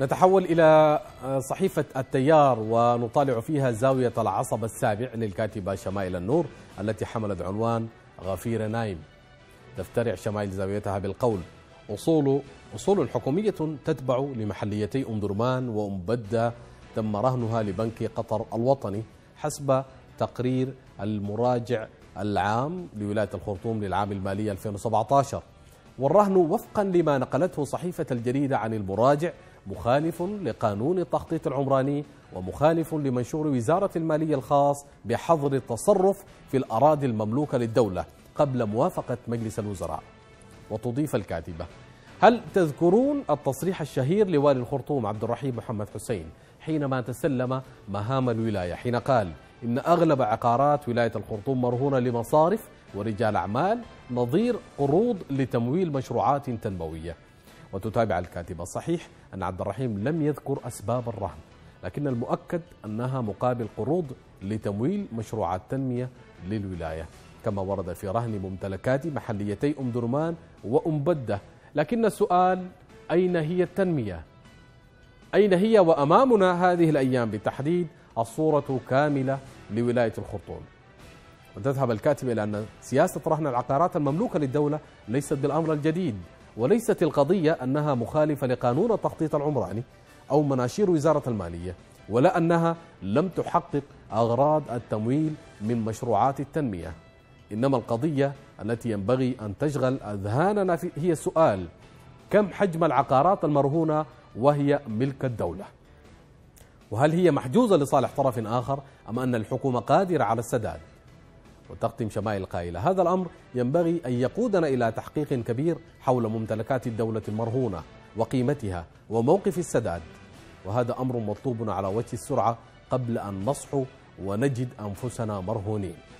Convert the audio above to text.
نتحول إلى صحيفة التيار ونطالع فيها زاوية العصب السابع للكاتبة شمائل النور التي حملت عنوان غفير نايم. تفترع شمائل زاويتها بالقول: أصول حكومية تتبع لمحليتي أم درمان وأم بدة تم رهنها لبنك قطر الوطني حسب تقرير المراجع العام لولاية الخرطوم للعام المالي 2017، والرهن وفقا لما نقلته صحيفة الجريدة عن المراجع مخالف لقانون التخطيط العمراني ومخالف لمنشور وزارة المالية الخاص بحظر التصرف في الأراضي المملوكة للدولة قبل موافقة مجلس الوزراء. وتضيف الكاتبة: هل تذكرون التصريح الشهير لوالي الخرطوم عبد الرحيم محمد حسين حينما تسلم مهام الولاية، حين قال إن أغلب عقارات ولاية الخرطوم مرهونة لمصارف ورجال أعمال نظير قروض لتمويل مشروعات تنموية؟ وتتابع الكاتبة: صحيح أن عبد الرحيم لم يذكر أسباب الرهن، لكن المؤكد أنها مقابل قروض لتمويل مشروعات تنمية للولاية، كما ورد في رهن ممتلكات محليتي أم درمان وأم بدة. لكن السؤال: أين هي التنمية؟ أين هي؟ وأمامنا هذه الأيام بالتحديد الصورة كاملة لولاية الخرطوم. وتذهب الكاتبة إلى أن سياسة رهن العقارات المملوكة للدولة ليست بالأمر الجديد، وليست القضية أنها مخالفة لقانون التخطيط العمراني أو مناشير وزارة المالية، ولا أنها لم تحقق أغراض التمويل من مشروعات التنمية، إنما القضية التي ينبغي أن تشغل أذهاننا هي السؤال: كم حجم العقارات المرهونة وهي ملك الدولة؟ وهل هي محجوزة لصالح طرف آخر أم أن الحكومة قادرة على السداد؟ وتختم شمائل قائلة: هذا الأمر ينبغي أن يقودنا إلى تحقيق كبير حول ممتلكات الدولة المرهونة وقيمتها وموقف السداد، وهذا أمر مطلوب على وجه السرعة قبل أن نصحو ونجد أنفسنا مرهونين.